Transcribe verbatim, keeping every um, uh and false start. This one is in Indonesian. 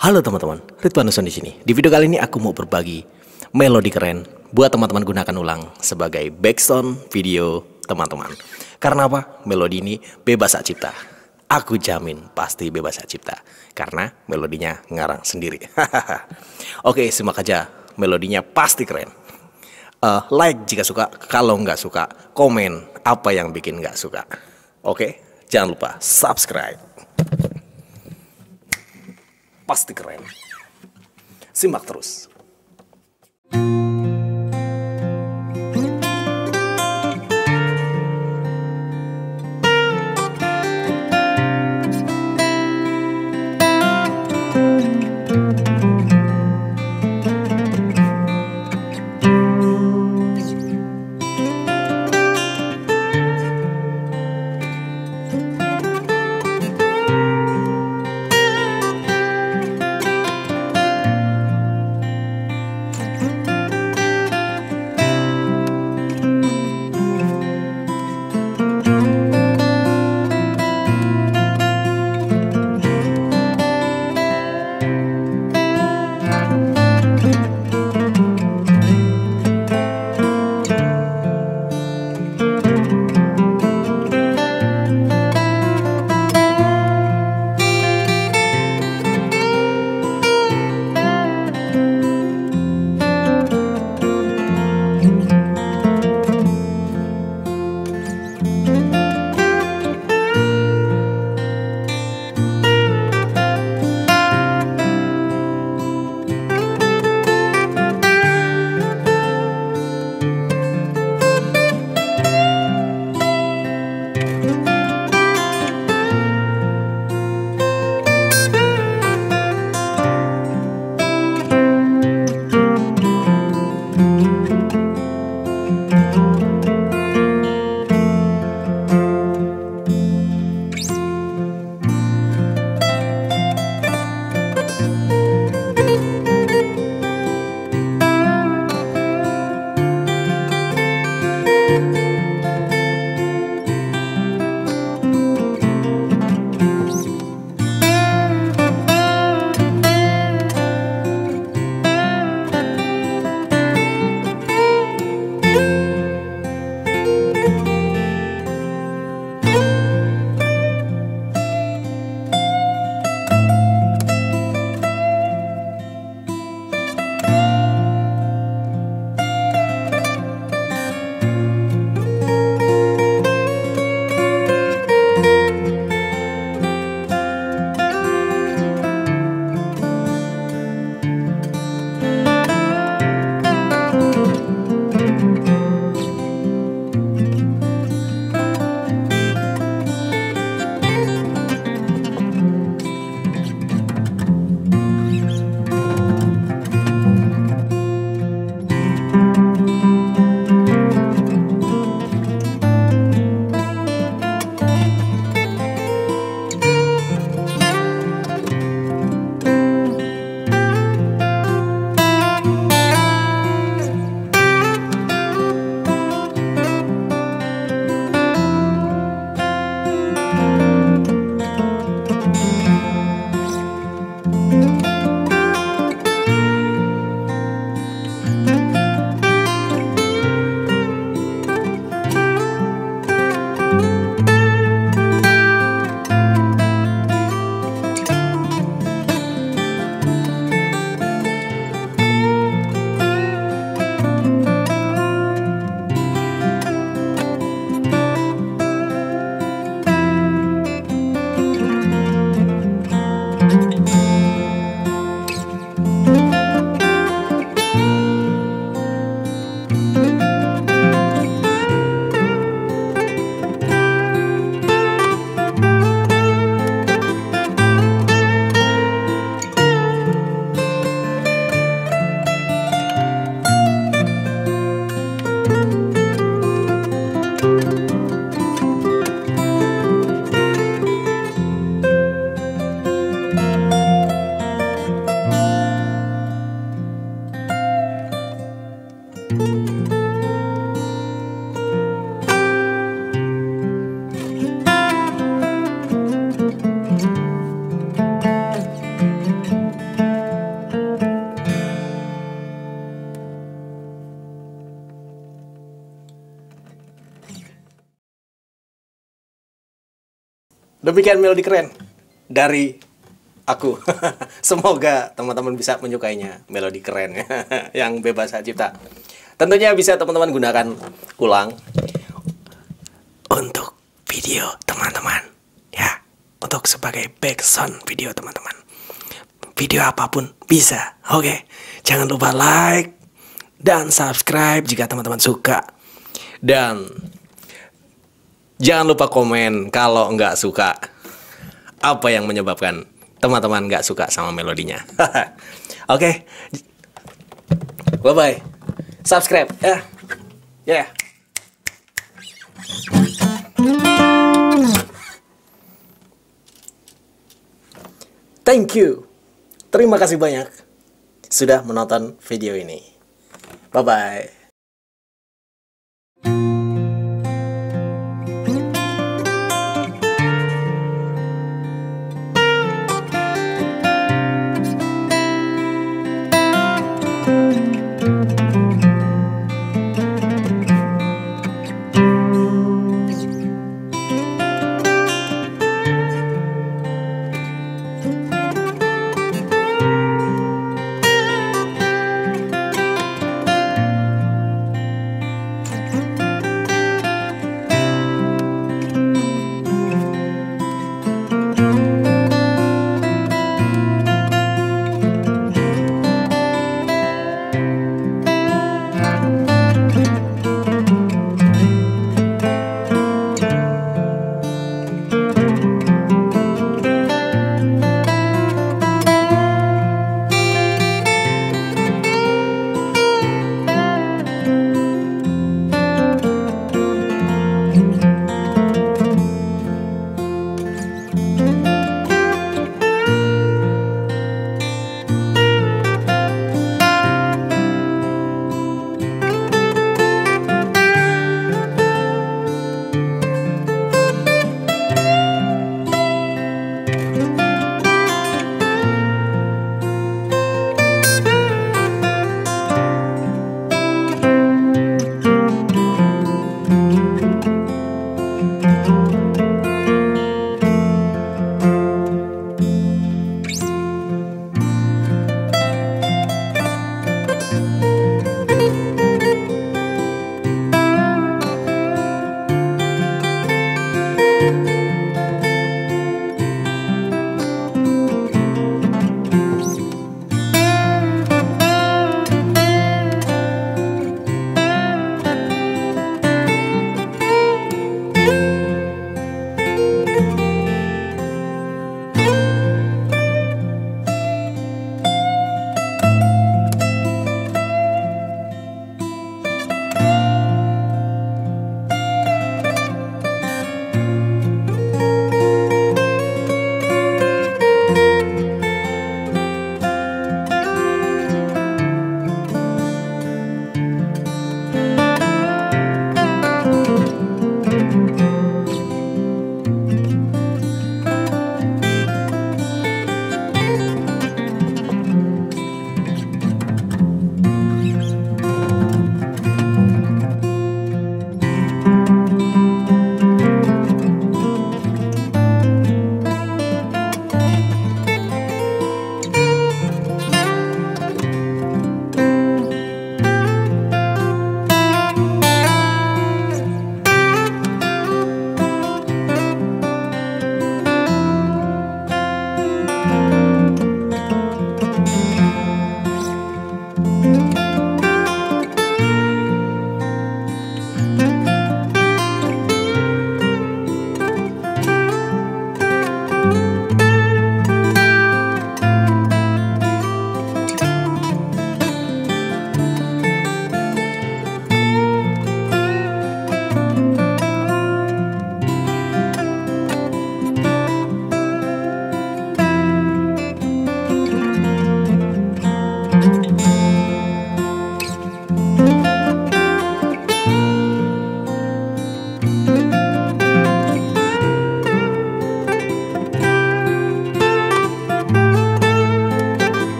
Halo teman-teman, Ridwan Nuson di sini. Di video kali ini aku mau berbagi melodi keren buat teman-teman gunakan ulang sebagai backsound video teman-teman. Karena apa? Melodi ini bebas hak cipta. Aku jamin pasti bebas hak cipta karena melodinya ngarang sendiri. Oke, simak aja. Melodinya pasti keren. Uh, like jika suka, kalau nggak suka, komen apa yang bikin nggak suka. Oke, jangan lupa subscribe. Pasti keren. Simak terus. Thank you. Demikian melodi keren dari aku. Semoga teman-teman bisa menyukainya, melodi keren yang bebas hak cipta. Tentunya bisa teman-teman gunakan ulang untuk video teman-teman ya, untuk sebagai background video teman-teman. Video apapun bisa. Oke, jangan lupa like dan subscribe jika teman-teman suka, dan jangan lupa komen kalau nggak suka. Apa yang menyebabkan teman-teman nggak suka sama melodinya? Oke, bye bye. Subscribe ya, yeah. Ya. Yeah. Thank you. Terima kasih banyak sudah menonton video ini. Bye-bye.